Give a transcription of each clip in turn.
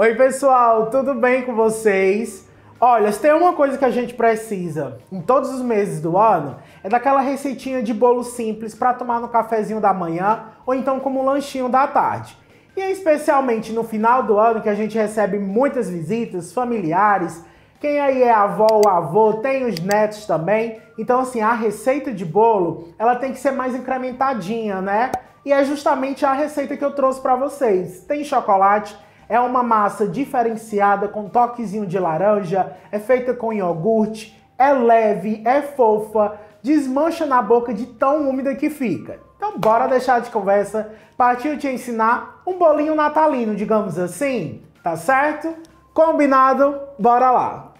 Oi pessoal, tudo bem com vocês? Olha, se tem uma coisa que a gente precisa em todos os meses do ano, é daquela receitinha de bolo simples para tomar no cafezinho da manhã ou então como lanchinho da tarde. E é especialmente no final do ano que a gente recebe muitas visitas, familiares, quem aí é avó ou avô, tem os netos também. Então assim, a receita de bolo, ela tem que ser mais incrementadinha, né? E é justamente a receita que eu trouxe para vocês. Tem chocolate, é uma massa diferenciada com toquezinho de laranja, é feita com iogurte, é leve, é fofa, desmancha na boca de tão úmida que fica. Então bora deixar de conversa, partiu te ensinar um bolinho natalino, digamos assim, tá certo? Combinado? Bora lá!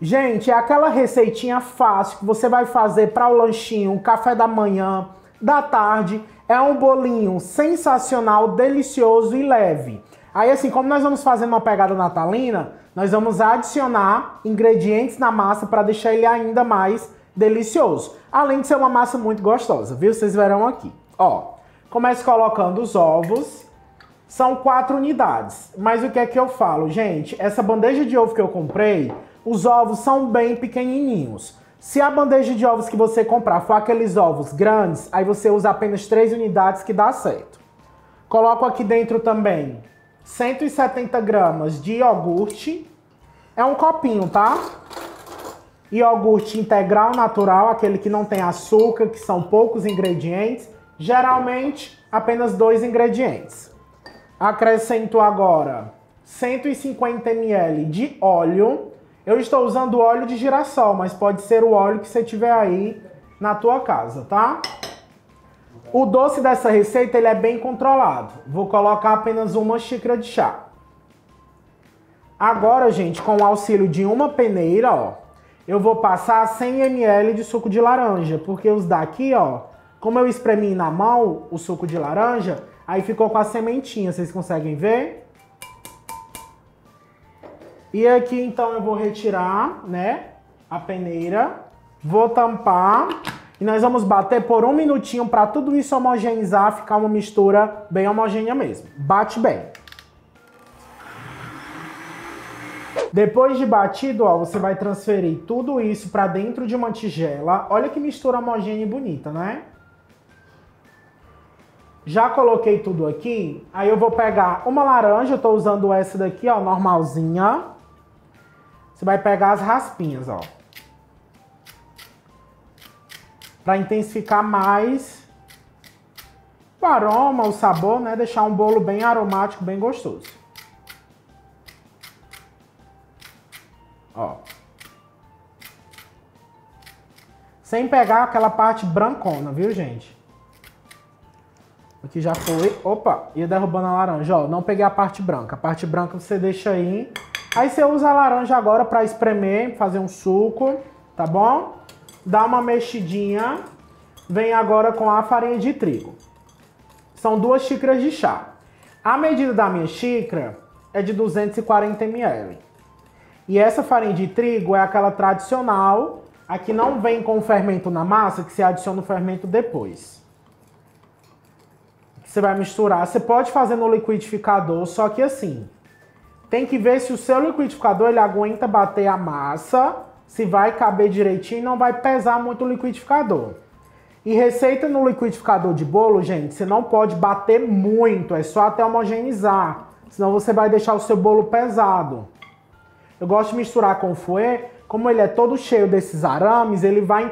Gente, é aquela receitinha fácil que você vai fazer para o lanchinho, café da manhã, da tarde. É um bolinho sensacional, delicioso e leve. Aí assim, como nós vamos fazer uma pegada natalina, nós vamos adicionar ingredientes na massa para deixar ele ainda mais delicioso. Além de ser uma massa muito gostosa, viu? Vocês verão aqui. Ó, começo colocando os ovos. São 4 unidades. Mas o que é que eu falo, gente? Essa bandeja de ovo que eu comprei, os ovos são bem pequenininhos. Se a bandeja de ovos que você comprar for aqueles ovos grandes, aí você usa apenas 3 unidades que dá certo. Coloco aqui dentro também 170 gramas de iogurte. É um copinho, tá? Iogurte integral, natural, aquele que não tem açúcar, que são poucos ingredientes. Geralmente, apenas 2 ingredientes. Acrescento agora 150 ml de óleo. Eu estou usando óleo de girassol, mas pode ser o óleo que você tiver aí na tua casa, tá? O doce dessa receita, ele é bem controlado. Vou colocar apenas 1 xícara de chá. Agora, gente, com o auxílio de uma peneira, ó, eu vou passar 100 ml de suco de laranja, porque os daqui, ó, como eu espremi na mão o suco de laranja, aí ficou com a sementinha, vocês conseguem ver? E aqui, então, eu vou retirar, né, a peneira, vou tampar e nós vamos bater por 1 minutinho para tudo isso homogeneizar, ficar uma mistura bem homogênea mesmo. Bate bem. Depois de batido, ó, você vai transferir tudo isso para dentro de uma tigela. Olha que mistura homogênea e bonita, né? Já coloquei tudo aqui, aí eu vou pegar uma laranja, eu tô usando essa daqui, ó, normalzinha. Você vai pegar as raspinhas, ó, para intensificar mais o aroma, o sabor, né? Deixar um bolo bem aromático, bem gostoso. Ó. Sem pegar aquela parte brancona, viu, gente? Aqui já foi. Opa, ia derrubando a laranja, ó. Não peguei a parte branca. A parte branca você deixa aí. Aí você usa a laranja agora para espremer, fazer um suco, tá bom? Dá uma mexidinha. Vem agora com a farinha de trigo. São 2 xícaras de chá. A medida da minha xícara é de 240 ml. E essa farinha de trigo é aquela tradicional. Aqui não vem com fermento na massa, que você adiciona o fermento depois. Você vai misturar, você pode fazer no liquidificador, só que assim, tem que ver se o seu liquidificador, ele aguenta bater a massa, se vai caber direitinho e não vai pesar muito o liquidificador. E receita no liquidificador de bolo, gente, você não pode bater muito, é só até homogeneizar, senão você vai deixar o seu bolo pesado. Eu gosto de misturar com o fouet, como ele é todo cheio desses arames, ele vai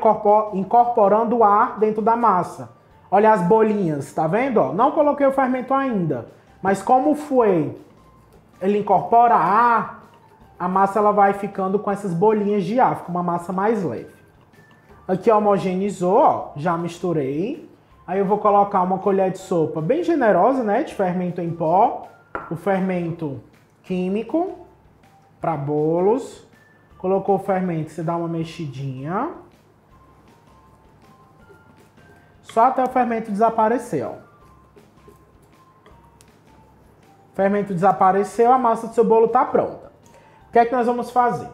incorporando o ar dentro da massa. Olha as bolinhas, tá vendo? Ó, não coloquei o fermento ainda, mas como o fouet, ele incorpora ar, a massa ela vai ficando com essas bolinhas de ar, fica uma massa mais leve. Aqui homogeneizou, ó, já misturei. Aí eu vou colocar uma colher de sopa bem generosa, né, de fermento em pó, o fermento químico para bolos. Colocou o fermento, você dá uma mexidinha. Só até o fermento desaparecer, ó. O fermento desapareceu, a massa do seu bolo tá pronta. O que é que nós vamos fazer?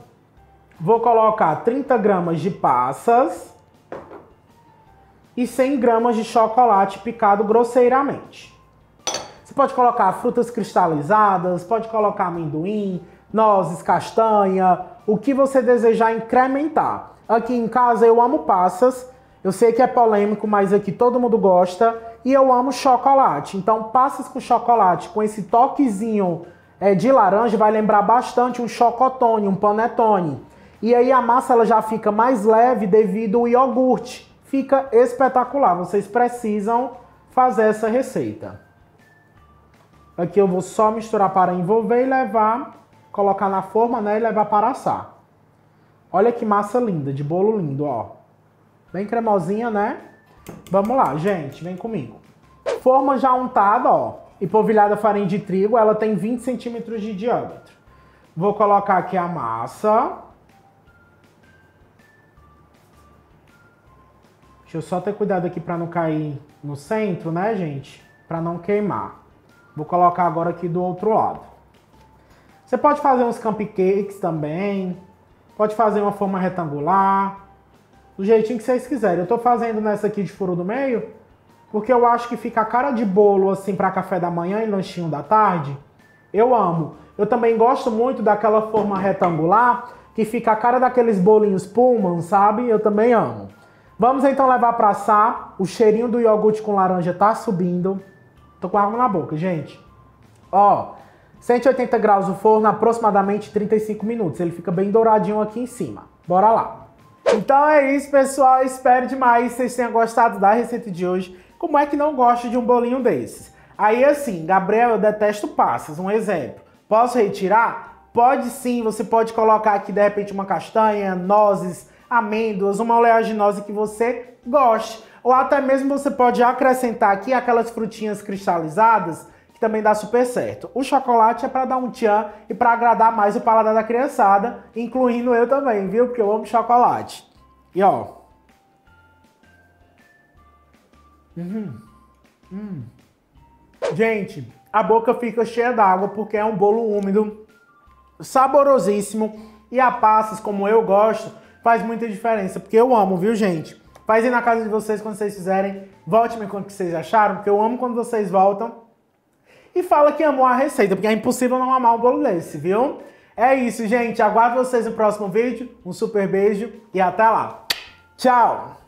Vou colocar 30 gramas de passas e 100 gramas de chocolate picado grosseiramente. Você Você pode colocar frutas cristalizadas, pode colocar amendoim, nozes, castanha, o que você desejar incrementar. Aqui em casa eu amo passas, eu sei que é polêmico, mas aqui todo mundo gosta. E eu amo chocolate, então passas com chocolate, com esse toquezinho de laranja, vai lembrar bastante um chocotone, um panetone. E aí a massa ela já fica mais leve devido ao iogurte. Fica espetacular, vocês precisam fazer essa receita. Aqui eu vou só misturar para envolver e levar, colocar na forma, né, e levar para assar. Olha que massa linda, de bolo lindo, ó. Bem cremosinha, né? Vamos lá, gente, vem comigo. Forma já untada, ó, e polvilhada farinha de trigo, ela tem 20 centímetros de diâmetro. Vou colocar aqui a massa. Deixa eu só ter cuidado aqui para não cair no centro, né, gente? Para não queimar. Vou colocar agora aqui do outro lado. Você pode fazer uns cupcakes também, pode fazer uma forma retangular, do jeitinho que vocês quiserem. Eu tô fazendo nessa aqui de furo do meio, porque eu acho que fica a cara de bolo, assim, pra café da manhã e lanchinho da tarde. Eu amo. Eu também gosto muito daquela forma retangular, que fica a cara daqueles bolinhos Pullman, sabe? Eu também amo. Vamos então levar pra assar. O cheirinho do iogurte com laranja tá subindo. Tô com água na boca, gente. Ó, 180 graus o forno, aproximadamente 35 minutos. Ele fica bem douradinho aqui em cima. Bora lá. Então é isso, pessoal. Espero demais que vocês tenham gostado da receita de hoje. Como é que não gosta de um bolinho desses? Aí assim, Gabriel, eu detesto passas, um exemplo. Posso retirar? Pode sim, você pode colocar aqui de repente uma castanha, nozes, amêndoas, uma oleaginosa que você goste. Ou até mesmo você pode acrescentar aqui aquelas frutinhas cristalizadas, que também dá super certo. O chocolate é para dar um tchan e para agradar mais o paladar da criançada, incluindo eu também, viu? Porque eu amo chocolate. E ó. Gente, a boca fica cheia d'água porque é um bolo úmido, saborosíssimo. E a passas, como eu gosto, faz muita diferença, porque eu amo, viu, gente? Faz aí na casa de vocês quando vocês fizerem. Volte me conta o que vocês acharam, porque eu amo quando vocês voltam e fala que amou a receita, porque é impossível não amar um bolo desse, viu? É isso, gente. Aguardo vocês no próximo vídeo. Um super beijo e até lá. Tchau!